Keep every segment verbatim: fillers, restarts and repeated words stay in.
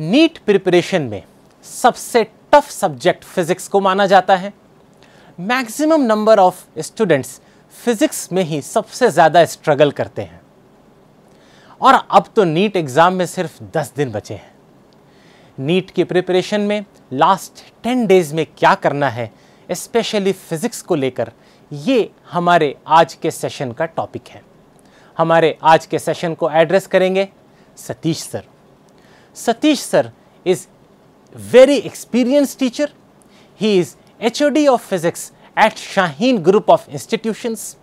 NEET preparation में सबसे tough subject physics को माना जाता है। Maximum number of students physics में ही सबसे ज़्यादा स्ट्रगल करते हैं और अब तो नीट एग्ज़ाम में सिर्फ दस दिन बचे हैं। नीट की प्रिपरेशन में लास्ट टेन डेज़ में क्या करना है, स्पेशली फिज़िक्स को लेकर, ये हमारे आज के सेशन का टॉपिक है। हमारे आज के सेशन को एड्रेस करेंगे Satish sir. Satish sir is very experienced teacher. He is H O D of physics at Shaheen Group of Institutions.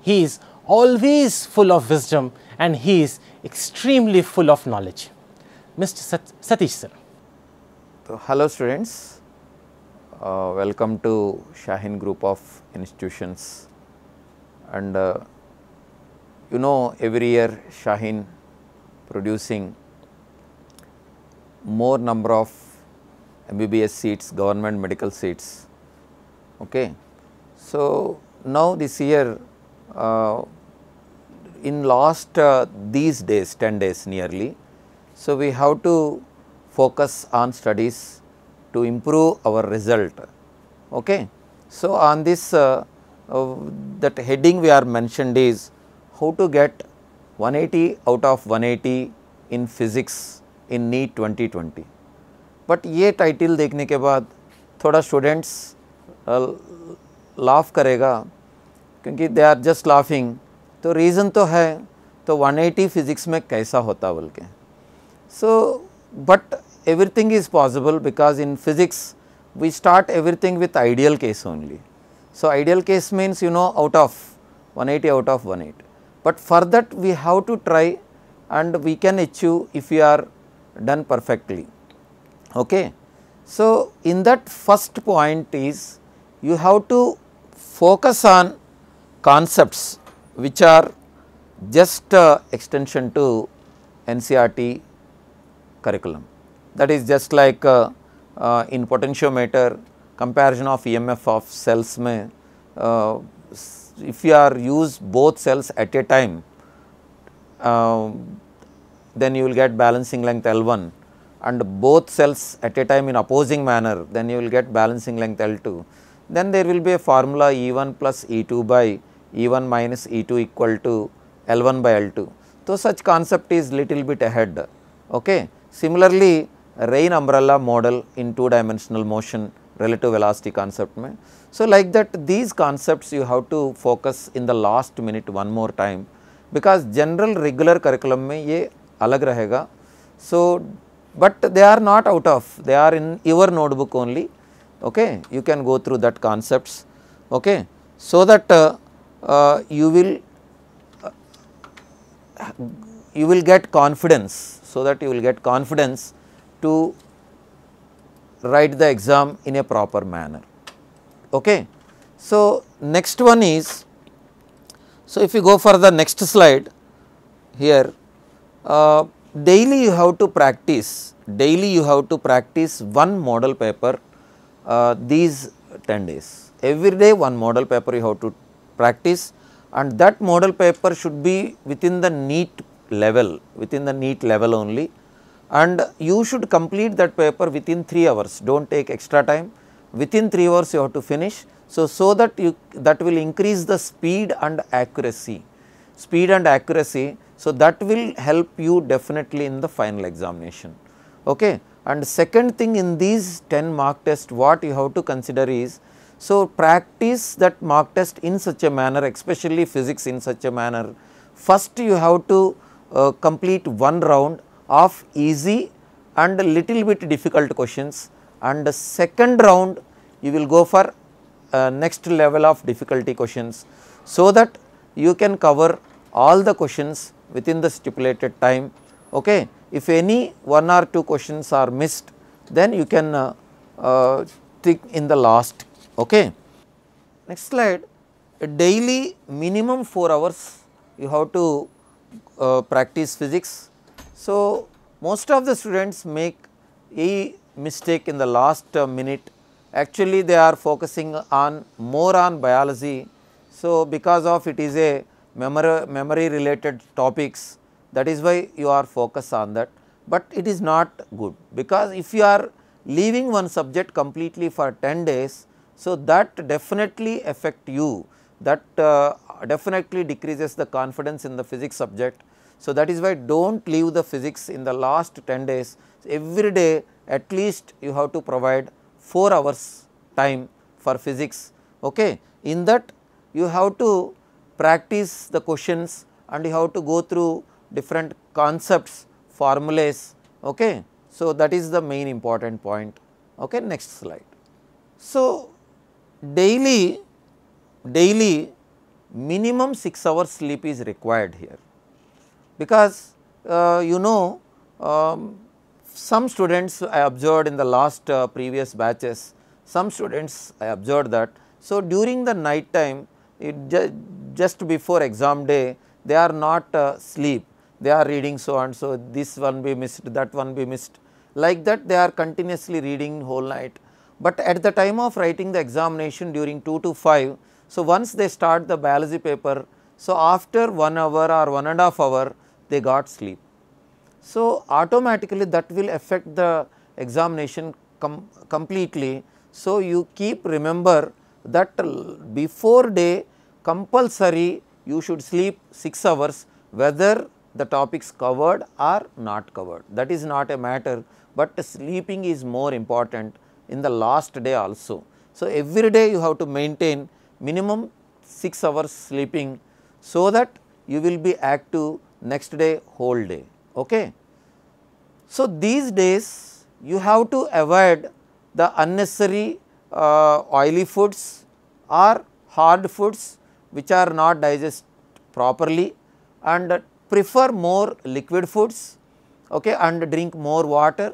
He is always full of wisdom and he is extremely full of knowledge. Mister Sat Satish sir. So, hello students. Uh, welcome to Shaheen Group of Institutions. And uh, you know, every year Shaheen producing more number of M B B S seats, government medical seats, okay. So, now this year uh, in last uh, these days ten days nearly, so we have to focus on studies to improve our result, okay. So, on this uh, uh, that heading we are mentioned is how to get one eighty out of one eighty in physics in NEET twenty twenty. But ये title देखने के बाद थोड़ा students laugh करेगा क्योंकि they are just laughing. तो reason तो है, तो वन एटी फिज़िक्स में कैसा होता बोल के। So but everything is possible because in physics we start everything with ideal case only. So ideal case means you know out of one eighty out of one eighty. But for that we have to try and we can achieve if you are done perfectly, okay. So, in that first point is you have to focus on concepts which are just uh, extension to N C E R T curriculum, that is just like uh, uh, in potentiometer comparison of E M F of cells mein, uh, if you are use both cells at a time, uh, then you will get balancing length L one, and both cells at a time in opposing manner, then you will get balancing length L two. Then there will be a formula E one plus E two by E one minus E two equal to L one by L two. So, such concept is little bit ahead, okay. Similarly, rain umbrella model in two dimensional motion relative velocity concept mein. So, like that these concepts you have to focus in the last minute one more time, because general regular curriculum mein ye अलग रहेगा। So but they are not out of, they are in your notebook only, okay. You can go through that concepts, okay, so that you will you will get confidence, so that you will get confidence to write the exam in a proper manner, okay. So next one is, so if you go for the next slide here, Uh, daily you have to practice, daily you have to practice one model paper uh, these ten days. Every day one model paper you have to practice, and that model paper should be within the NEET level, within the NEET level only, and you should complete that paper within three hours. Do not take extra time, within three hours you have to finish. So, so that you, that will increase the speed and accuracy, speed and accuracy. So, that will help you definitely in the final examination, okay. And second thing in these ten mock test what you have to consider is, so practice that mock test in such a manner, especially physics in such a manner. First you have to uh, complete one round of easy and little bit difficult questions, and the second round you will go for uh, next level of difficulty questions, so that you can cover all the questions within the stipulated time, okay. If any one or two questions are missed, then you can uh, uh, think in the last, okay. Next slide. A daily minimum four hours you have to uh, practice physics. So, most of the students make a mistake in the last uh, minute. Actually, they are focusing on more on biology. So, because of it is a memory memory related topics, that is why you are focused on that, but it is not good, because if you are leaving one subject completely for ten days, so that definitely affect you, that uh, definitely decreases the confidence in the physics subject. So, that is why do not leave the physics in the last ten days. So, every day at least you have to provide four hours time for physics. Okay. In that you have to practice the questions and you have to go through different concepts, formulas. Okay. So, that is the main important point. Okay. Next slide. So, daily, daily minimum six hours sleep is required here, because uh, you know um, some students I observed in the last uh, previous batches, some students I observed that. So, during the night time, it ju just before exam day, they are not uh, sleep, they are reading so and so, this one be missed, that one be missed, like that they are continuously reading whole night. But at the time of writing the examination during two to five, so once they start the biology paper, so after one hour or one and a half hour they got sleep. So, automatically that will affect the examination com completely. So, you keep remember that before day compulsory you should sleep six hours, whether the topics covered or not covered, that is not a matter, but sleeping is more important in the last day also. So, every day you have to maintain minimum six hours sleeping, so that you will be active next day whole day. Okay. So, these days you have to avoid the unnecessary uh, oily foods or hard foods which are not digested properly, and prefer more liquid foods, okay, and drink more water,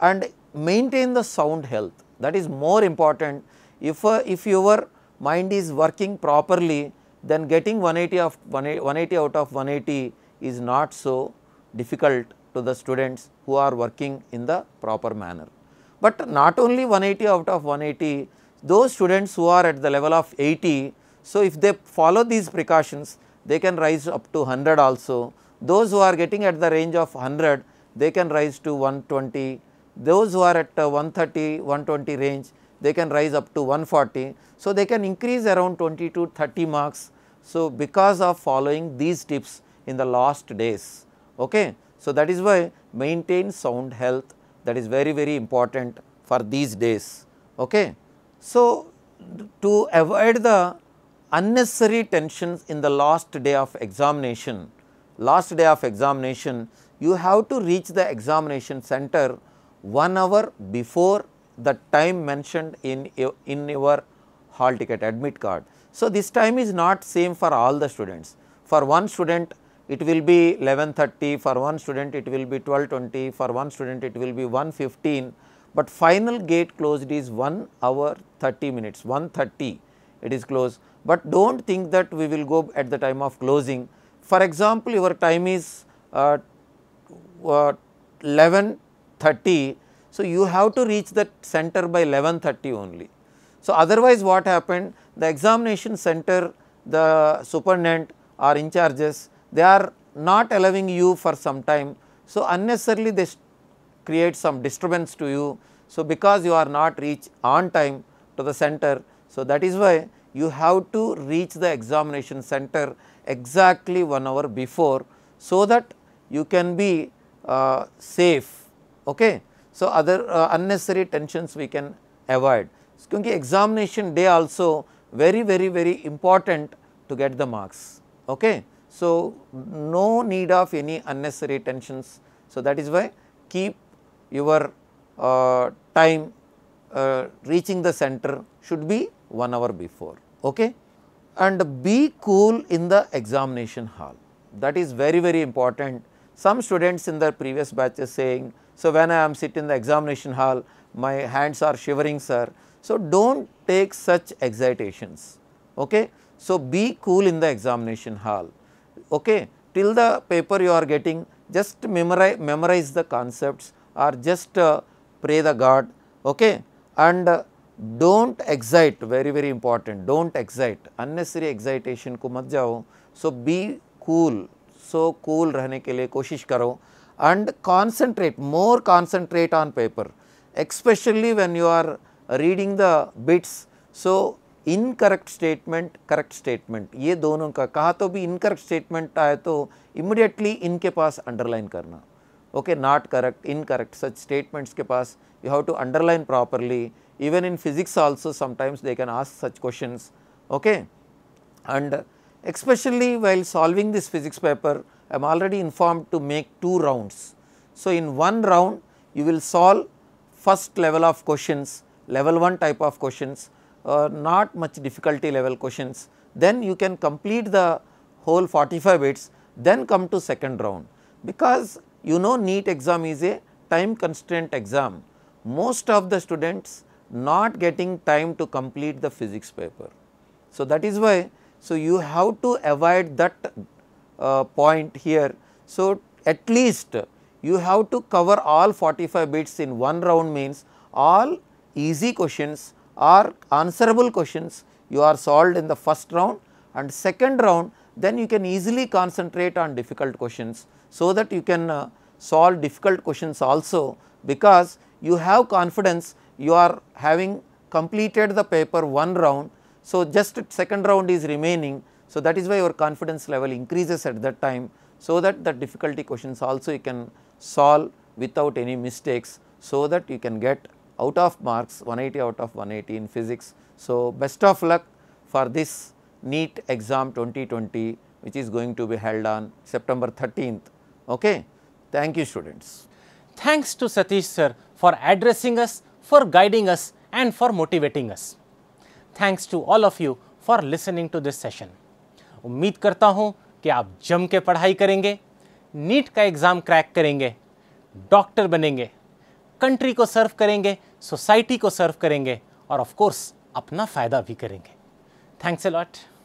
and maintain the sound health, that is more important. If, uh, if your mind is working properly, then getting one eighty out of one eighty is not so difficult to the students who are working in the proper manner. But not only one eighty out of one eighty, those students who are at the level of eighty, so if they follow these precautions, they can rise up to one hundred also. Those who are getting at the range of one hundred, they can rise to one twenty. Those who are at uh, one thirty, one twenty range, they can rise up to one forty. So, they can increase around twenty to thirty marks. So, because of following these tips in the last days. Okay. So, that is why maintain sound health, that is very very important for these days. Okay. So, to avoid the unnecessary tensions in the last day of examination, last day of examination, you have to reach the examination center one hour before the time mentioned in, in your hall ticket admit card. So, this time is not same for all the students. For one student it will be eleven thirty, for one student it will be twelve twenty, for one student it will be one fifteen, but final gate closed is one hour thirty minutes, one thirty it is closed. But do not think that we will go at the time of closing. For example, your time is uh, uh, eleven thirty. So, you have to reach the center by eleven thirty only. So, otherwise what happened, the examination center, the superintendent or in charges, they are not allowing you for some time. So, unnecessarily they create some disturbance to you. So, because you are not reached on time to the center, so that is why you have to reach the examination center exactly one hour before, so that you can be uh, safe. Okay. So, other uh, unnecessary tensions we can avoid, because examination day also very very very important to get the marks. Okay. So, no need of any unnecessary tensions. So, that is why keep your uh, time uh, reaching the center should be one hour before. Okay. And be cool in the examination hall, that is very very important. Some students in their previous batches saying, so when I am sitting in the examination hall, my hands are shivering, sir. So, do not take such excitations. Okay. So, be cool in the examination hall. Okay. Till the paper you are getting, just memorize, memorize the concepts, or just uh, pray the God. Okay. And uh, do not excite, very very important, do not excite, unnecessary excitation ko mat jao. So, be cool, so cool रहने के लिए कोशिश करो. and concentrate, more concentrate on paper, especially when you are reading the bits. So, incorrect statement, correct statement, ये दोनों का कहा तो भी इनकरेक्ट स्टेटमेंट आए तो इमिडिएटली इनके पास अंडरलाइन करना, okay, not correct, incorrect, such statements के पास you have to underline properly. Even in physics also sometimes they can ask such questions, okay. And especially while solving this physics paper I am already informed to make two rounds. So in one round you will solve first level of questions, level one type of questions, Uh, not much difficulty level questions, then you can complete the whole forty-five bits, then come to second round. Because you know NEET exam is a time constraint exam, most of the students not getting time to complete the physics paper. So, that is why, so you have to avoid that uh, point here. So, at least you have to cover all forty-five bits in one round, means all easy questions or answerable questions you are solved in the first round, and second round then you can easily concentrate on difficult questions, so that you can uh, solve difficult questions also, because you have confidence you are having completed the paper one round. So, just second round is remaining. So, that is why your confidence level increases at that time, so that the difficulty questions also you can solve without any mistakes, so that you can get out of marks one eighty out of one eighty in physics. So, best of luck for this NEET exam twenty twenty, which is going to be held on September thirteenth. Okay. Thank you, students. Thanks to Satish sir for addressing us, for guiding us, and for motivating us. Thanks to all of you for listening to this session. उम्मीद करता हूँ कि आप जम के पढ़ाई करेंगे, NEET का एग्जाम क्रैक करेंगे, डॉक्टर बनेंगे, कंट्री को सर्व करेंगे, सोसाइटी को सर्व करेंगे, और ऑफ कोर्स अपना फ़ायदा भी करेंगे. Thanks a lot.